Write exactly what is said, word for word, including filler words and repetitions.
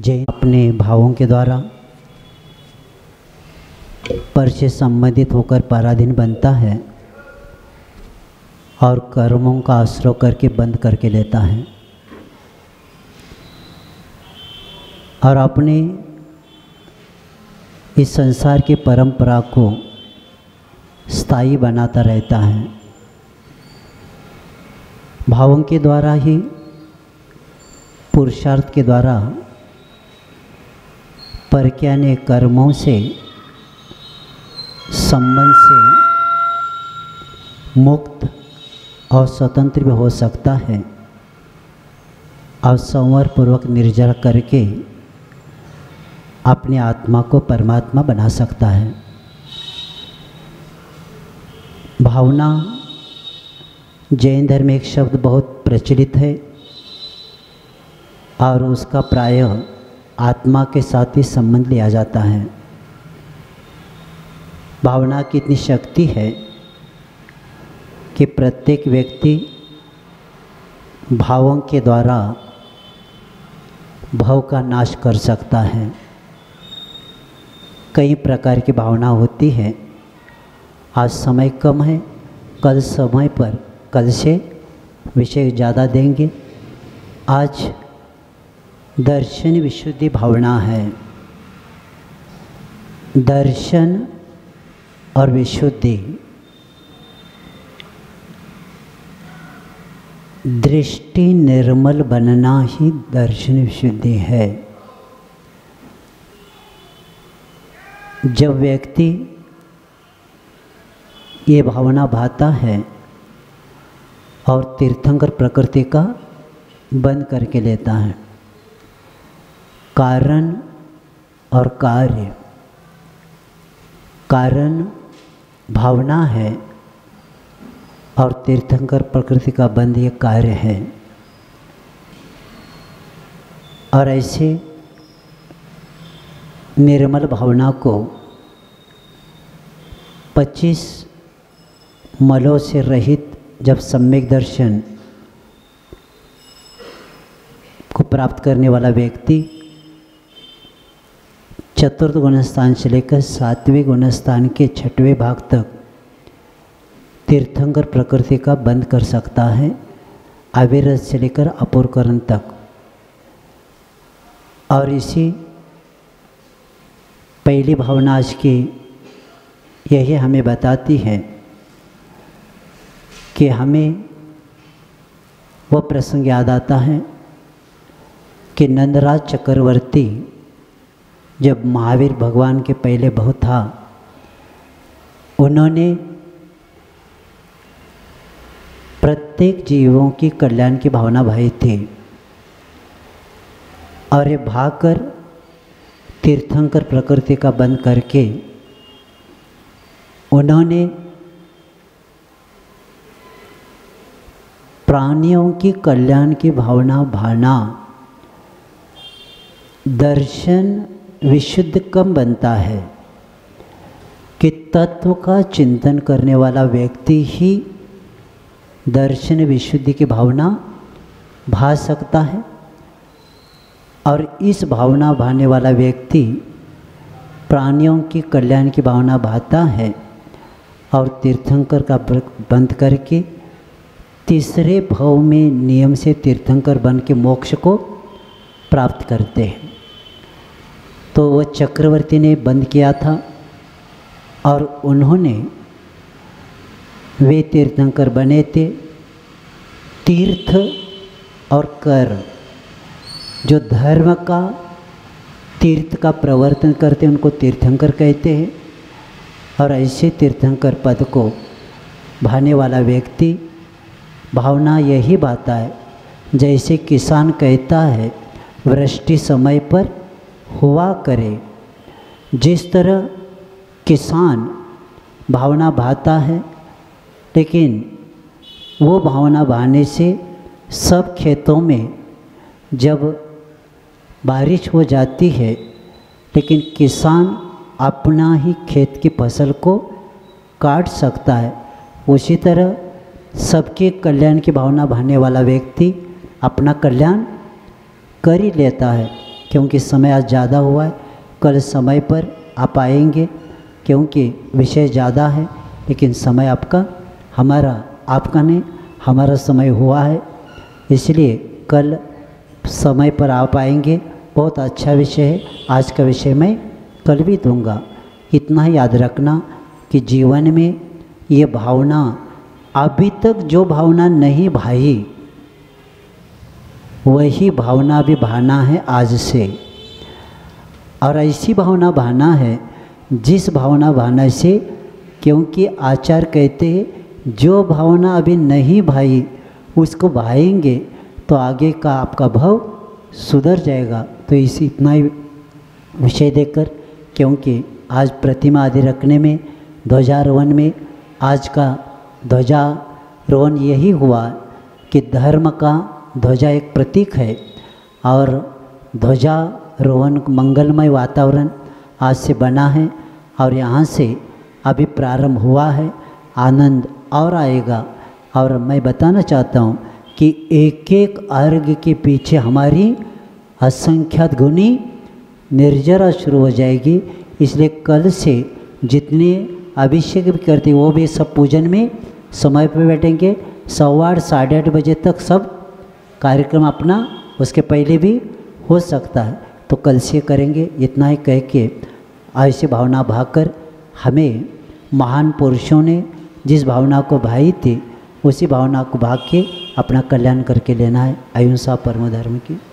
जैन अपने भावों के द्वारा पर से संबंधित होकर पराधीन बनता है और कर्मों का आश्रय करके बंद करके लेता है और अपने इस संसार की परंपरा को स्थायी बनाता रहता है। भावों के द्वारा ही, पुरुषार्थ के द्वारा, पर के अनेक कर्मों से, संबंध से मुक्त और स्वतंत्र भी हो सकता है और संवर पूर्वक निर्जर करके अपने आत्मा को परमात्मा बना सकता है। भावना जैन धर्म में एक शब्द बहुत प्रचलित है और उसका प्रायः आत्मा के साथ ही संबंध लिया जाता है। भावना की इतनी शक्ति है कि प्रत्येक व्यक्ति भावों के द्वारा भाव का नाश कर सकता है। कई प्रकार की भावना होती है। आज समय कम है, कल समय पर कल से विषय ज़्यादा देंगे। आज दर्शन विशुद्धि भावना है। दर्शन और विशुद्धि, दृष्टि निर्मल बनना ही दर्शन विशुद्धि है। जब व्यक्ति ये भावना भाता है और तीर्थंकर प्रकृति का बंद करके लेता है, कारण और कार्य। कारण भावना है और तीर्थंकर प्रकृति का बंध ये कार्य है। और ऐसे निर्मल भावना को पच्चीस मलों से रहित जब सम्यक दर्शन को प्राप्त करने वाला व्यक्ति चतुर्थ गुणस्थान से लेकर सातवें गुणस्थान के छठवें भाग तक तीर्थंकर प्रकृति का बंद कर सकता है, अविरत से लेकर अपूर्वकरण तक। और इसी पहली भावना आज की यही हमें बताती है कि हमें वह प्रसंग याद आता है कि नंदराज चक्रवर्ती जब महावीर भगवान के पहले बहुत था, उन्होंने प्रत्येक जीवों की कल्याण की भावना भाई थी और ये भागकर तीर्थंकर प्रकृति का बंद करके उन्होंने प्राणियों की कल्याण की भावना भाना। दर्शन विशुद्ध कम बनता है कि तत्व का चिंतन करने वाला व्यक्ति ही दर्शन विशुद्धि की भावना भा सकता है और इस भावना भाने वाला व्यक्ति प्राणियों की कल्याण की भावना भाता है और तीर्थंकर का बंद करके तीसरे भाव में नियम से तीर्थंकर बन के मोक्ष को प्राप्त करते हैं। तो वह चक्रवर्ती ने बंद किया था और उन्होंने, वे तीर्थंकर बने थे। तीर्थ और कर, जो धर्म का तीर्थ का प्रवर्तन करते हैं उनको तीर्थंकर कहते हैं और ऐसे तीर्थंकर पद को भाने वाला व्यक्ति भावना यही भाता है। जैसे किसान कहता है वृष्टि समय पर हुआ करे, जिस तरह किसान भावना भाता है। लेकिन वो भावना बहाने से सब खेतों में जब बारिश हो जाती है, लेकिन किसान अपना ही खेत की फसल को काट सकता है। उसी तरह सबके कल्याण की भावना बहाने वाला व्यक्ति अपना कल्याण कर ही लेता है क्योंकि समय आज ज़्यादा हुआ है, कल समय पर आप आएंगे क्योंकि विषय ज़्यादा है, लेकिन समय आपका हमारा आपका नहीं, हमारा समय हुआ है, इसलिए कल समय पर आप आएंगे। बहुत अच्छा विषय है, आज का विषय मैं कल भी दूंगा। इतना याद रखना कि जीवन में ये भावना, अभी तक जो भावना नहीं भाई वही भावना भी भाना है आज से, और ऐसी भावना भाना है जिस भावना भाना से, क्योंकि आचार्य कहते हैं जो भावना अभी नहीं भाई उसको भाएंगे तो आगे का आपका भाव सुधर जाएगा। तो इसी इतना ही विषय देकर, क्योंकि आज प्रतिमा आदि रखने में ध्वजारोहण में आज का ध्वजारोहण यही हुआ कि धर्म का ध्वजा एक प्रतीक है, और ध्वजारोहण मंगलमय वातावरण आज से बना है, और यहाँ से अभी प्रारंभ हुआ है, आनंद और आएगा। और मैं बताना चाहता हूँ कि एक एक अर्घ के पीछे हमारी असंख्यात गुनी निर्जरा शुरू हो जाएगी, इसलिए कल से जितने अभिषेक भी करते वो भी सब पूजन में समय पर बैठेंगे। सवा आठ साढ़े आठ बजे तक सब कार्यक्रम अपना, उसके पहले भी हो सकता है, तो कल से करेंगे। इतना ही कह के ऐसी भावना भाकर, हमें महान पुरुषों ने जिस भावना को भाई थी उसी भावना को भाग के अपना कल्याण करके लेना है। अहिंसा परम धर्म की